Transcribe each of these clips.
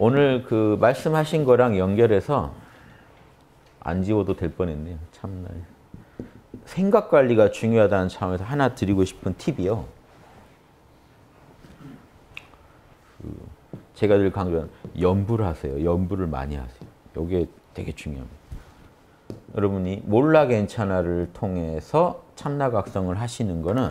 오늘 그 말씀하신 거랑 연결해서 안 지워도 될 뻔했네요. 참나. 생각 관리가 중요하다는 차원에서 하나 드리고 싶은 팁이요. 제가 늘 강조하는 연부를 하세요. 연부를 많이 하세요. 이게 되게 중요합니다. 여러분이 몰라 괜찮아를 통해서 참나각성을 하시는 거는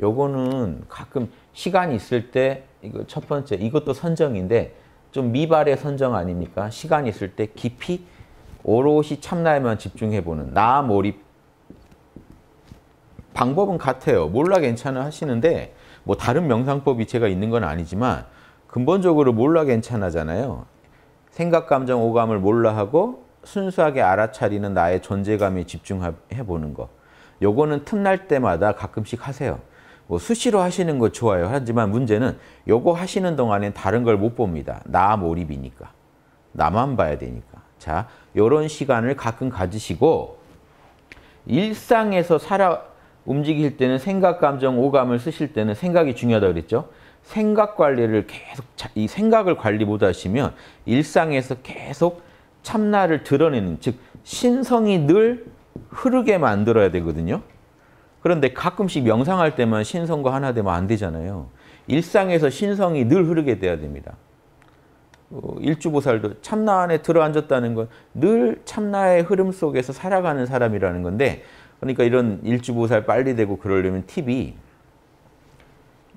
요거는 가끔 시간이 있을 때 이거 첫 번째 이것도 선정인데 좀 미발의 선정 아닙니까? 시간이 있을 때 깊이 오롯이 참나에만 집중해보는 나 몰입 방법은 같아요. 몰라 괜찮아 하시는데 뭐 다른 명상법이 제가 있는 건 아니지만 근본적으로 몰라 괜찮아잖아요. 생각, 감정, 오감을 몰라하고 순수하게 알아차리는 나의 존재감에 집중해보는 거. 요거는 틈날 때마다 가끔씩 하세요. 뭐 수시로 하시는 거 좋아요. 하지만 문제는 요거 하시는 동안엔 다른 걸 못 봅니다. 나 몰입이니까. 나만 봐야 되니까. 자, 요런 시간을 가끔 가지시고 일상에서 살아 움직일 때는 생각, 감정, 오감을 쓰실 때는 생각이 중요하다고 그랬죠. 생각 관리를 계속, 이 생각을 관리 못 하시면 일상에서 계속 참나를 드러내는, 즉 신성이 늘 흐르게 만들어야 되거든요. 그런데 가끔씩 명상할 때만 신성과 하나 되면 안 되잖아요. 일상에서 신성이 늘 흐르게 돼야 됩니다. 일주보살도 참나 안에 들어앉았다는 건 늘 참나의 흐름 속에서 살아가는 사람이라는 건데, 그러니까 이런 일주보살 빨리 되고 그러려면 팁이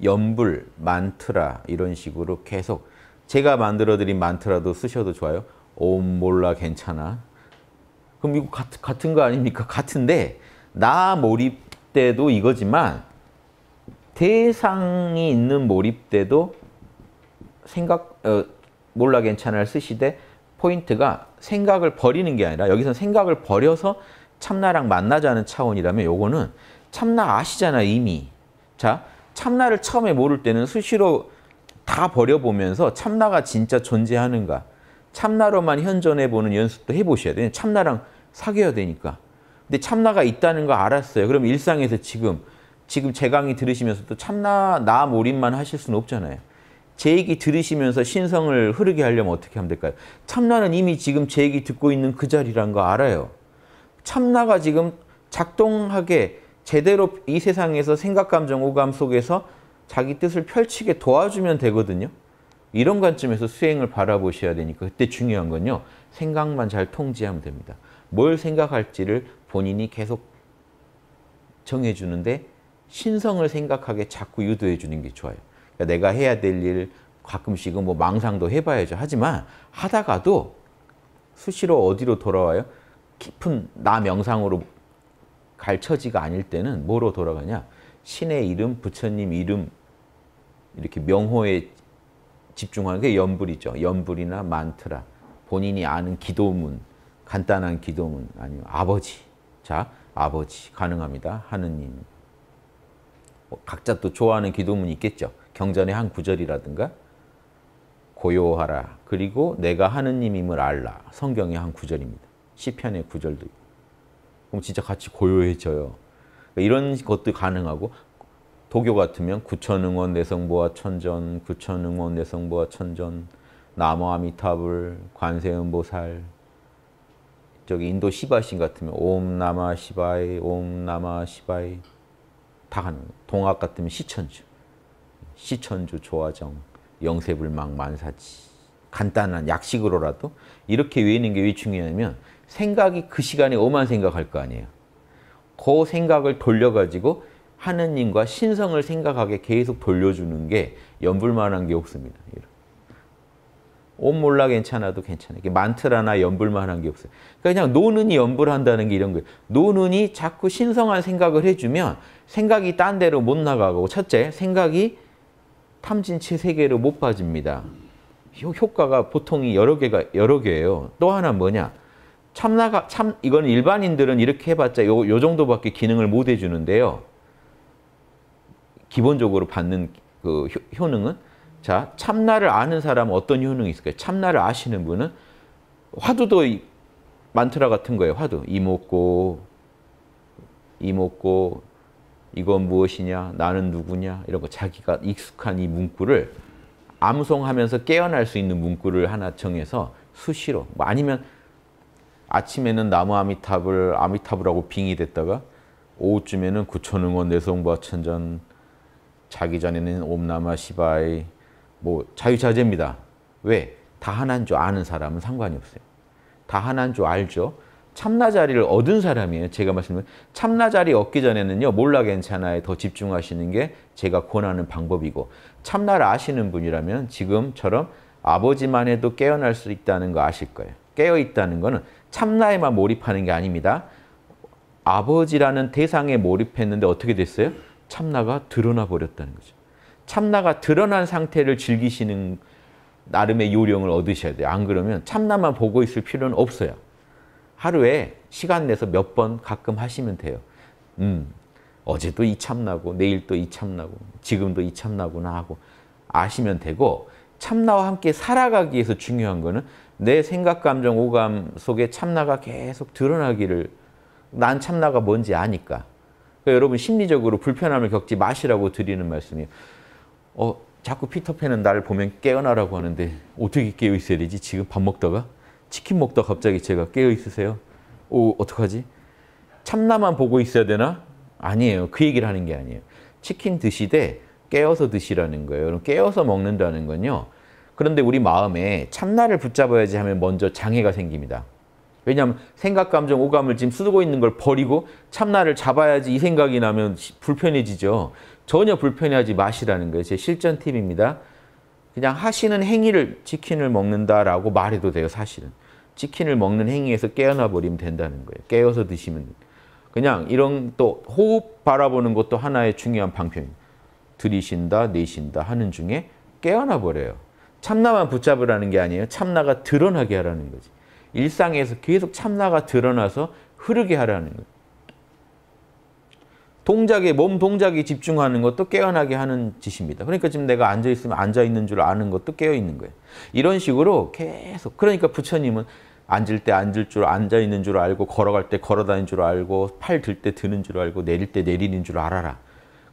염불, 만트라 이런 식으로 계속 제가 만들어드린 만트라도 쓰셔도 좋아요. 옴 몰라 괜찮아. 그럼 이거 같은 거 아닙니까? 같은데 나 몰입 때도 이거지만 대상이 있는 몰입 때도 생각 몰라 괜찮아를 쓰시되 포인트가 생각을 버리는 게 아니라 여기서는 생각을 버려서 참나랑 만나자는 차원이라면 요거는 참나 아시잖아 이미. 자, 참나를 처음에 모를 때는 수시로 다 버려보면서 참나가 진짜 존재하는가, 참나로만 현존해보는 연습도 해보셔야 돼요. 참나랑 사귀어야 되니까. 근데 참나가 있다는 거 알았어요. 그럼 일상에서 지금 제 강의 들으시면서도 참나, 나 몰입만 하실 수는 없잖아요. 제 얘기 들으시면서 신성을 흐르게 하려면 어떻게 하면 될까요? 참나는 이미 지금 제 얘기 듣고 있는 그 자리란 거 알아요. 참나가 지금 작동하게 제대로 이 세상에서 생각, 감정, 오감 속에서 자기 뜻을 펼치게 도와주면 되거든요. 이런 관점에서 수행을 바라보셔야 되니까 그때 중요한 건요. 생각만 잘 통제하면 됩니다. 뭘 생각할지를 본인이 계속 정해주는데 신성을 생각하게 자꾸 유도해주는 게 좋아요. 그러니까 내가 해야 될 일 가끔씩은 뭐 망상도 해봐야죠. 하지만 하다가도 수시로 어디로 돌아와요? 깊은 나 명상으로 갈 처지가 아닐 때는 뭐로 돌아가냐? 신의 이름, 부처님 이름, 이렇게 명호에 집중하는 게 염불이죠. 염불이나 만트라, 본인이 아는 기도문, 간단한 기도문, 아니면 아버지. 자, 아버지 가능합니다. 하느님. 각자 또 좋아하는 기도문이 있겠죠. 경전의 한 구절이라든가 고요하라. 그리고 내가 하느님임을 알라. 성경의 한 구절입니다. 시편의 구절도 있고. 그럼 진짜 같이 고요해져요. 이런 것도 가능하고 도교 같으면 구천응원 내성보아 천전, 구천응원 내성보아 천전, 나무 아미타불, 관세음보살, 저기 인도 시바신 같으면 옴 나마 시바이, 옴 나마 시바이 다 가능해요. 동학 같으면 시천주, 시천주 조화정, 영세불망 만사지. 간단한 약식으로라도 이렇게 외우는 게 왜 중요하냐면 생각이 그 시간에 오만 생각할 거 아니에요. 그 생각을 돌려가지고 하느님과 신성을 생각하게 계속 돌려주는 게 염불만한 게 없습니다. 옴 몰라 괜찮아도 괜찮아요. 만트라나 염불만한 게 없어요. 그러니까 그냥 노는이 염불한다는 게 이런 거예요. 노는이 자꾸 신성한 생각을 해주면 생각이 딴 데로 못 나가고 첫째, 생각이 탐진치 세계로 못 빠집니다. 효과가 보통이 여러 개예요. 또 하나는 뭐냐? 이건 일반인들은 이렇게 해봤자 요 정도밖에 기능을 못 해주는데요. 기본적으로 받는 그 효능은, 자, 참나를 아는 사람은 어떤 효능이 있을까요? 참나를 아시는 분은 화두도 만트라 같은 거예요. 화두 이목고 이건 무엇이냐, 나는 누구냐 이런 거 자기가 익숙한 이 문구를 암송하면서 깨어날 수 있는 문구를 하나 정해서 수시로, 뭐 아니면 아침에는 나무 아미타불, 아미타불하고 빙이 됐다가 오후쯤에는 구천응원 내성부하천전, 자기 전에는 옴나마 시바이, 뭐 자유자재입니다. 왜? 다 하나인 줄 아는 사람은 상관이 없어요. 다 하나인 줄 알죠. 참나 자리를 얻은 사람이에요. 제가 말씀드린 참나 자리 얻기 전에는요, 몰라 괜찮아에 더 집중하시는 게 제가 권하는 방법이고, 참나를 아시는 분이라면 지금처럼 아버지만 해도 깨어날 수 있다는 거 아실 거예요. 깨어있다는 거는 참나에만 몰입하는 게 아닙니다. 아버지라는 대상에 몰입했는데 어떻게 됐어요? 참나가 드러나 버렸다는 거죠. 참나가 드러난 상태를 즐기시는 나름의 요령을 얻으셔야 돼요. 안 그러면 참나만 보고 있을 필요는 없어요. 하루에 시간 내서 몇 번 가끔 하시면 돼요. 어제도 이 참나고 내일도 이 참나고 지금도 이 참나구나 하고 아시면 되고, 참나와 함께 살아가기 위해서 중요한 거는 내 생각, 감정, 오감 속에 참나가 계속 드러나기를, 난 참나가 뭔지 아니까. 그러니까 여러분 심리적으로 불편함을 겪지 마시라고 드리는 말씀이에요. 자꾸 피터팬은 날 보면 깨어나라고 하는데 어떻게 깨어있어야 되지? 지금 밥 먹다가? 치킨 먹다가 갑자기 제가 깨어있으세요? 어떡하지? 참나만 보고 있어야 되나? 아니에요. 그 얘기를 하는 게 아니에요. 치킨 드시되 깨어서 드시라는 거예요. 그럼 깨어서 먹는다는 건요. 그런데 우리 마음에 참나를 붙잡아야지 하면 먼저 장애가 생깁니다. 왜냐하면 생각, 감정, 오감을 지금 쓰고 있는 걸 버리고 참나를 잡아야지 이 생각이 나면 불편해지죠. 전혀 불편해하지 마시라는 거예요. 제 실전 팁입니다. 그냥 하시는 행위를 치킨을 먹는다라고 말해도 돼요, 사실은. 치킨을 먹는 행위에서 깨어나 버리면 된다는 거예요. 깨어서 드시면 돼요. 그냥 이런 또 호흡 바라보는 것도 하나의 중요한 방편입니다. 들이쉰다, 내쉰다 하는 중에 깨어나 버려요. 참나만 붙잡으라는 게 아니에요. 참나가 드러나게 하라는 거지. 일상에서 계속 참나가 드러나서 흐르게 하라는 거예요. 동작에, 몸 동작에 집중하는 것도 깨어나게 하는 짓입니다. 그러니까 지금 내가 앉아있으면 앉아있는 줄 아는 것도 깨어있는 거예요. 이런 식으로 계속, 그러니까 부처님은 앉을 때 앉을 줄, 앉아있는 줄 알고, 걸어갈 때 걸어다니는 줄 알고, 팔 들 때 드는 줄 알고, 내릴 때 내리는 줄 알아라.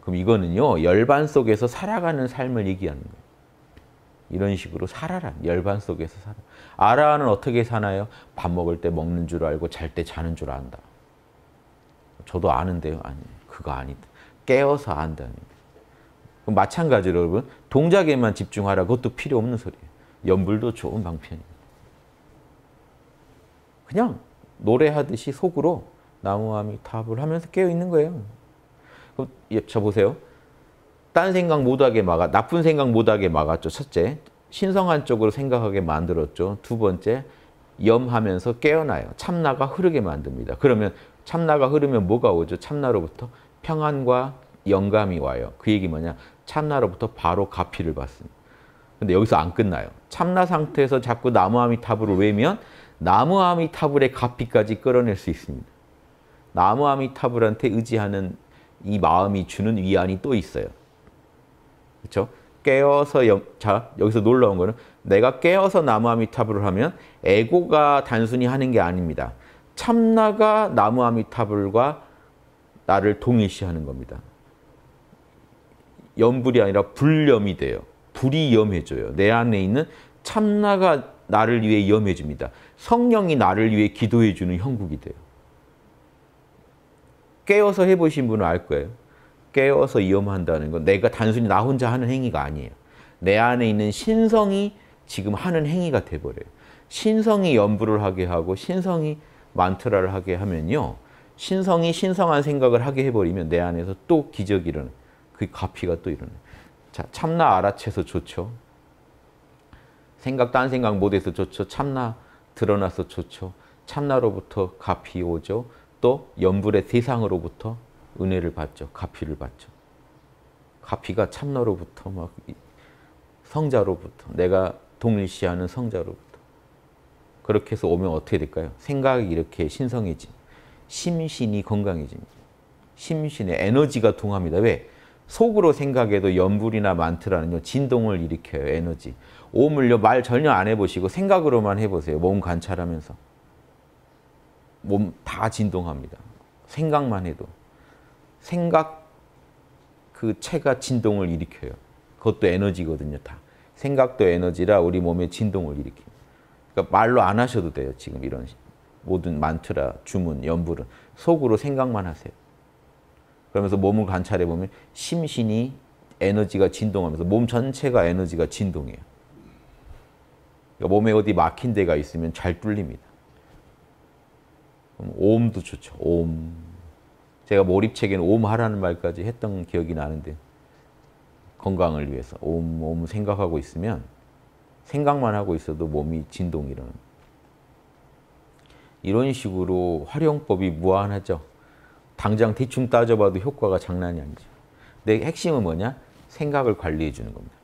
그럼 이거는요, 열반 속에서 살아가는 삶을 얘기하는 거예요. 이런 식으로 살아라. 열반 속에서 살아. 아라는 어떻게 사나요? 밥 먹을 때 먹는 줄 알고 잘 때 자는 줄 안다. 저도 아는데요. 아니, 그거 아니다. 깨어서 안다는 거예요. 마찬가지로 여러분, 동작에만 집중하라. 그것도 필요 없는 소리예요. 연불도 좋은 방편입니다. 그냥 노래하듯이 속으로 나무아미타불 하면서 깨어있는 거예요. 그럼 저 보세요. 딴 생각 못하게 막아, 나쁜 생각 못하게 막았죠. 첫째, 신성한 쪽으로 생각하게 만들었죠. 두 번째, 염하면서 깨어나요. 참나가 흐르게 만듭니다. 그러면 참나가 흐르면 뭐가 오죠? 참나로부터 평안과 영감이 와요. 그 얘기 뭐냐? 참나로부터 바로 가피를 받습니다. 근데 여기서 안 끝나요. 참나 상태에서 자꾸 나무아미타불을 외면 나무아미타불의 가피까지 끌어낼 수 있습니다. 나무아미타불한테 의지하는 이 마음이 주는 위안이 또 있어요. 그렇죠? 깨어서 자, 여기서 놀라운 거는 내가 깨어서 나무아미타불을 하면 에고가 단순히 하는 게 아닙니다. 참나가 나무아미타불과 나를 동일시하는 겁니다. 염불이 아니라 불염이 돼요. 불이 염해줘요. 내 안에 있는 참나가 나를 위해 염해줍니다. 성령이 나를 위해 기도해주는 형국이 돼요. 깨어서 해보신 분은 알 거예요. 깨어서 염한다는 건 내가 단순히 나 혼자 하는 행위가 아니에요. 내 안에 있는 신성이 지금 하는 행위가 돼버려요. 신성이 염불을 하게 하고 신성이 만트라를 하게 하면요. 신성이 신성한 생각을 하게 해버리면 내 안에서 또 기적이 일어나요. 그 가피가 또 일어나요. 자, 참나 알아채서 좋죠. 생각 딴 생각 못해서 좋죠. 참나 드러나서 좋죠. 참나로부터 가피 오죠. 또 염불의 세상으로부터 은혜를 받죠. 가피를 받죠. 가피가 참나로부터 막 성자로부터, 내가 동일시하는 성자로부터. 그렇게 해서 오면 어떻게 될까요? 생각이 이렇게 신성해지면 심신이 건강해집니다. 심신에 에너지가 동합니다. 왜? 속으로 생각해도 염불이나 만트라는요, 진동을 일으켜요. 에너지. 오물요, 말 전혀 안 해보시고 생각으로만 해보세요. 몸 관찰하면서. 몸 다 진동합니다. 생각만 해도. 생각 그 체가 진동을 일으켜요. 그것도 에너지거든요, 다. 생각도 에너지라 우리 몸에 진동을 일으킵니다. 그러니까 말로 안 하셔도 돼요. 지금 이런 모든 만트라, 주문, 연불은 속으로 생각만 하세요. 그러면서 몸을 관찰해 보면 심신이 에너지가 진동하면서 몸 전체가 에너지가 진동해요. 그러니까 몸에 어디 막힌 데가 있으면 잘 뚫립니다. 그럼 오음도 좋죠. 오음. 제가 몰입책에는 오음 하라는 말까지 했던 기억이 나는데 건강을 위해서 오음 오음 생각하고 있으면 생각만 하고 있어도 몸이 진동이 일어납니다. 이런 식으로 활용법이 무한하죠. 당장 대충 따져봐도 효과가 장난이 아니죠. 근데 핵심은 뭐냐? 생각을 관리해 주는 겁니다.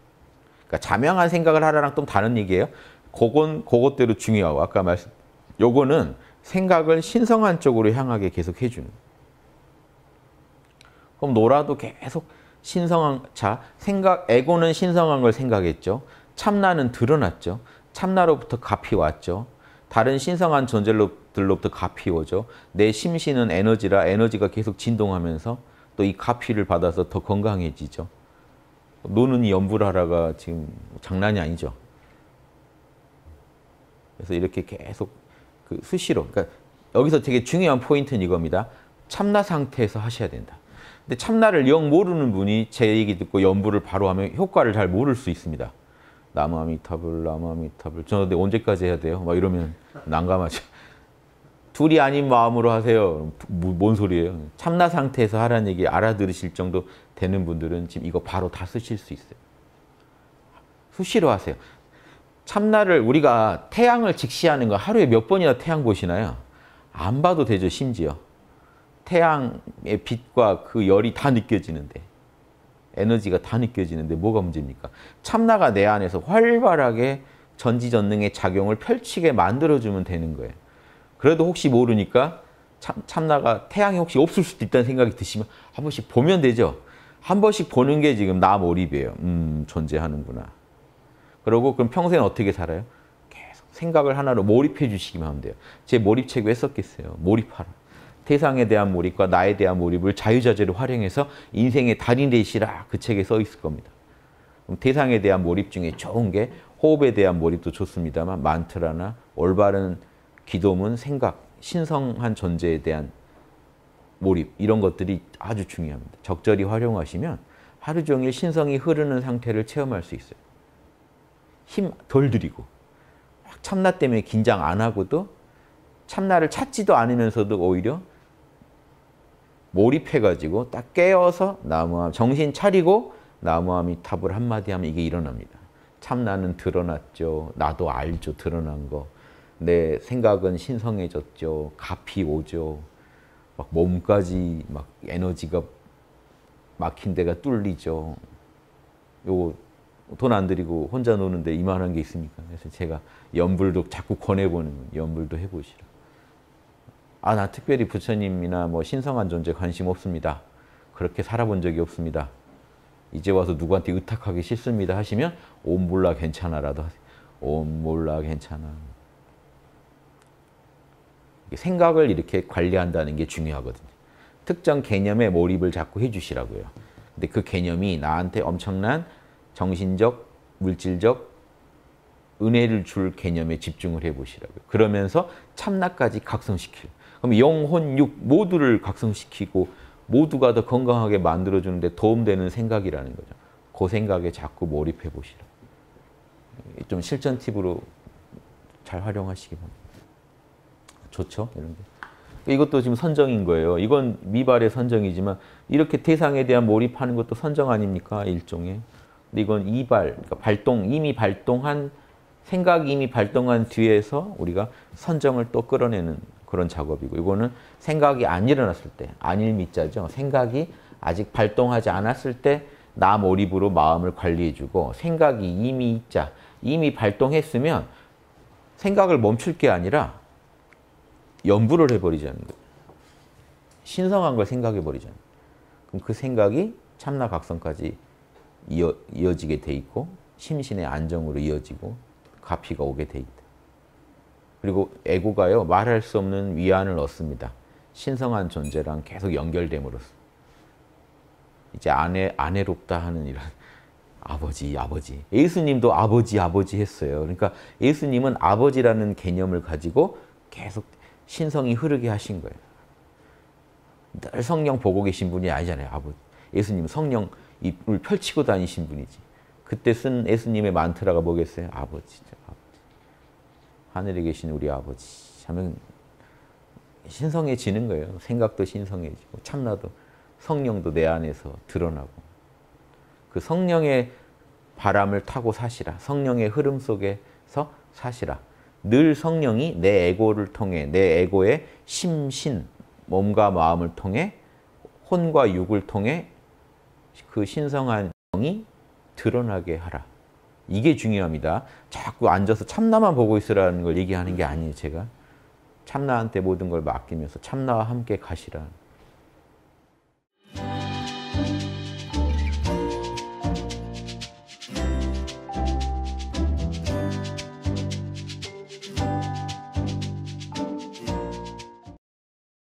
그러니까 자명한 생각을 하라랑 또 다른 얘기예요. 그것대로 중요하고 아까 말씀 요거는 생각을 신성한 쪽으로 향하게 계속 해주는 거예요. 그럼 놀아도 계속 신성한 자 생각 에고는 신성한 걸 생각했죠. 참나는 드러났죠. 참나로부터 값이 왔죠. 다른 신성한 존재들로부터 값이 오죠. 내 심신은 에너지라 에너지가 계속 진동하면서 또 이 값이를 받아서 더 건강해지죠. 노는 이 연불하라가 지금 장난이 아니죠. 그래서 이렇게 계속 그 수시로 그러니까 여기서 되게 중요한 포인트는 이겁니다. 참나 상태에서 하셔야 된다. 근데 참나를 영 모르는 분이 제 얘기 듣고 연불을 바로 하면 효과를 잘 모를 수 있습니다. 나마미타불, 나마미타불. 저는 근데 언제까지 해야 돼요? 막 이러면 난감하죠. 둘이 아닌 마음으로 하세요. 뭔 소리예요? 참나 상태에서 하라는 얘기 알아들으실 정도 되는 분들은 지금 이거 바로 다 쓰실 수 있어요. 수시로 하세요. 참나를 우리가 태양을 직시하는 거 하루에 몇 번이나 태양 보시나요? 안 봐도 되죠, 심지어. 태양의 빛과 그 열이 다 느껴지는데. 에너지가 다 느껴지는데 뭐가 문제입니까? 참나가 내 안에서 활발하게 전지전능의 작용을 펼치게 만들어주면 되는 거예요. 그래도 혹시 모르니까 참나가 태양이 혹시 없을 수도 있다는 생각이 드시면 한 번씩 보면 되죠. 한 번씩 보는 게 지금 나 몰입이에요. 존재하는구나. 그러고 그럼 평소에는 어떻게 살아요? 계속 생각을 하나로 몰입해 주시기만 하면 돼요. 제 몰입책 왜 썼겠어요? 몰입하라. 세상에 대한 몰입과 나에 대한 몰입을 자유자재로 활용해서 인생의 달인 되시라 그 책에 써 있을 겁니다. 그럼 세상에 대한 몰입 중에 좋은 게 호흡에 대한 몰입도 좋습니다만 만트라나 올바른 기도문, 생각, 신성한 존재에 대한 몰입 이런 것들이 아주 중요합니다. 적절히 활용하시면 하루 종일 신성이 흐르는 상태를 체험할 수 있어요. 힘 덜 들이고 막 참나 때문에 긴장 안 하고도 참나를 찾지도 않으면서도 오히려 몰입해가지고 딱 깨어서 나무함 정신 차리고 나무아미타불 한마디 하면 이게 일어납니다. 참나는 드러났죠. 나도 알죠. 드러난 거. 내 생각은 신성해졌죠. 값이 오죠. 막 몸까지 막 에너지가 막힌 데가 뚫리죠. 요거 돈 안 들이고 혼자 노는데 이만한 게 있습니까? 그래서 제가 연불도 자꾸 권해보는 거예요. 연불도 해보시라. 아, 나 특별히 부처님이나 뭐 신성한 존재 관심 없습니다. 그렇게 살아본 적이 없습니다. 이제 와서 누구한테 의탁하기 싫습니다 하시면 옴 몰라 괜찮아라도 하세요. 옴 몰라 괜찮아. 생각을 이렇게 관리한다는 게 중요하거든요. 특정 개념에 몰입을 자꾸 해주시라고요. 근데 그 개념이 나한테 엄청난 정신적, 물질적 은혜를 줄 개념에 집중을 해보시라고요. 그러면서 참나까지 각성시킬. 그럼 영혼, 육 모두를 각성시키고 모두가 더 건강하게 만들어주는 데 도움되는 생각이라는 거죠. 그 생각에 자꾸 몰입해보시라. 좀 실전 팁으로 잘 활용하시기 바랍니다. 좋죠? 이런 게. 이것도 지금 선정인 거예요. 이건 미발의 선정이지만 이렇게 대상에 대한 몰입하는 것도 선정 아닙니까? 일종의. 근데 이건 이발, 그러니까 발동, 생각이 이미 발동한 뒤에서 우리가 선정을 또 끌어내는 그런 작업이고 이거는 생각이 안 일어났을 때, 안일미자죠. 생각이 아직 발동하지 않았을 때 나 몰입으로 마음을 관리해주고 생각이 이미 있자, 이미 발동했으면 생각을 멈출 게 아니라 연부를 해버리자는 거예요. 신성한 걸 생각해버리자는 거예요. 그럼 그 생각이 참나 각성까지 이어지게 돼 있고 심신의 안정으로 이어지고 가피가 오게 돼 있다. 그리고 에고가요 말할 수 없는 위안을 얻습니다. 신성한 존재랑 계속 연결됨으로써 이제 아내롭다 하는 이런 아버지, 아버지. 예수님도 아버지, 아버지 했어요. 그러니까 예수님은 아버지라는 개념을 가지고 계속 신성이 흐르게 하신 거예요. 늘 성령 보고 계신 분이 아니잖아요. 아버지. 예수님은 성령을 펼치고 다니신 분이지. 그때 쓴 예수님의 만트라가 뭐겠어요? 아버지, 아버지. 하늘에 계신 우리 아버지. 하면 신성해지는 거예요. 생각도 신성해지고 참나도 성령도 내 안에서 드러나고 그 성령의 바람을 타고 사시라. 성령의 흐름 속에서 사시라. 늘 성령이 내 에고를 통해 내 에고의 심신, 몸과 마음을 통해 혼과 육을 통해 그 신성한 영이 드러나게 하라. 이게 중요합니다. 자꾸 앉아서 참나만 보고 있으라는 걸 얘기하는 게 아니에요, 제가. 참나한테 모든 걸 맡기면서 참나와 함께 가시라.